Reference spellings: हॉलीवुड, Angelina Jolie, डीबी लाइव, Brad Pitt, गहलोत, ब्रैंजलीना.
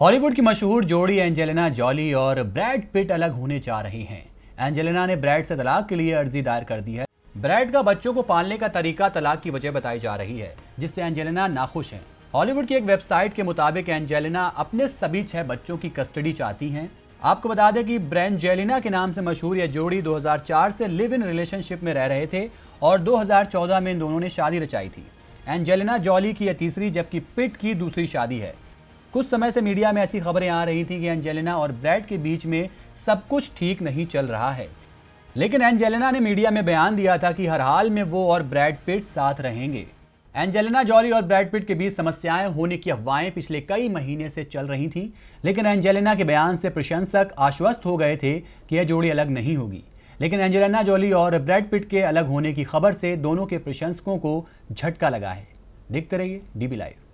हॉलीवुड की मशहूर जोड़ी एंजेलिना जॉली और ब्रैड पिट अलग होने जा रही हैं। एंजेलिना ने ब्रैड से तलाक के लिए अर्जी दायर कर दी है। ब्रैड का बच्चों को पालने का तरीका तलाक की वजह बताई जा रही है, जिससे एंजेलिना नाखुश हैं। हॉलीवुड की एक वेबसाइट के मुताबिक एंजेलिना अपने सभी 6 बच्चों की कस्टडी चाहती हैं। आपको बता दें कि ब्रैंजेलिना के नाम से मशहूर यह जोड़ी 2004 से लिव इन रिलेशनशिप में रह रहे थे और 2014 में इन दोनों ने शादी रचाई थी। एंजेलिना जॉली की यह तीसरी जबकि पिट की दूसरी शादी है। कुछ समय से मीडिया में ऐसी खबरें आ रही थी कि एंजेलिना और ब्रैड के बीच में सब कुछ ठीक नहीं चल रहा है, लेकिन एंजेलिना ने मीडिया में बयान दिया था कि हर हाल में वो और ब्रैड पिट साथ रहेंगे। एंजेलिना जॉली और ब्रैड पिट के बीच समस्याएं होने की अफवाहें पिछले कई महीने से चल रही थीं, लेकिन एंजेलिना के बयान से प्रशंसक आश्वस्त हो गए थे कि यह जोड़ी अलग नहीं होगी। लेकिन एंजेलिना जॉली और ब्रैड पिट के अलग होने की खबर से दोनों के प्रशंसकों को झटका लगा है। देखते रहिए डीबी लाइव।